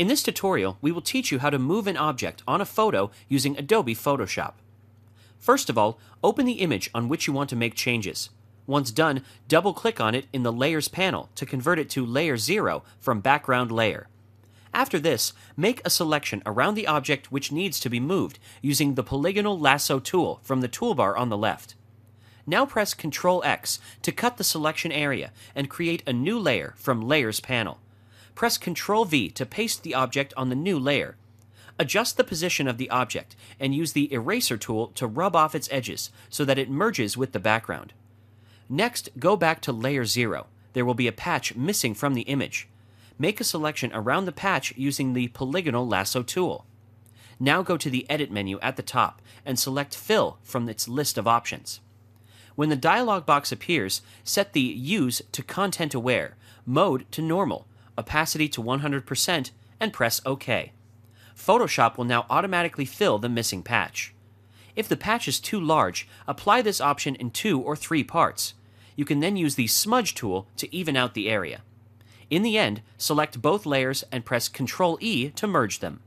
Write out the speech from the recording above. In this tutorial, we will teach you how to move an object on a photo using Adobe Photoshop. First of all, open the image on which you want to make changes. Once done, double-click on it in the Layers panel to convert it to Layer 0 from Background Layer. After this, make a selection around the object which needs to be moved using the Polygonal Lasso tool from the toolbar on the left. Now press Ctrl-X to cut the selection area and create a new layer from Layers panel. Press Ctrl-V to paste the object on the new layer. Adjust the position of the object and use the Eraser tool to rub off its edges so that it merges with the background. Next, go back to Layer 0. There will be a patch missing from the image. Make a selection around the patch using the Polygonal Lasso tool. Now go to the Edit menu at the top and select Fill from its list of options. When the dialog box appears, set the Use to Content Aware, Mode to Normal, Opacity to 100%, and press OK. Photoshop will now automatically fill the missing patch. If the patch is too large, apply this option in 2 or 3 parts. You can then use the Smudge tool to even out the area. In the end, select both layers and press Ctrl-E to merge them.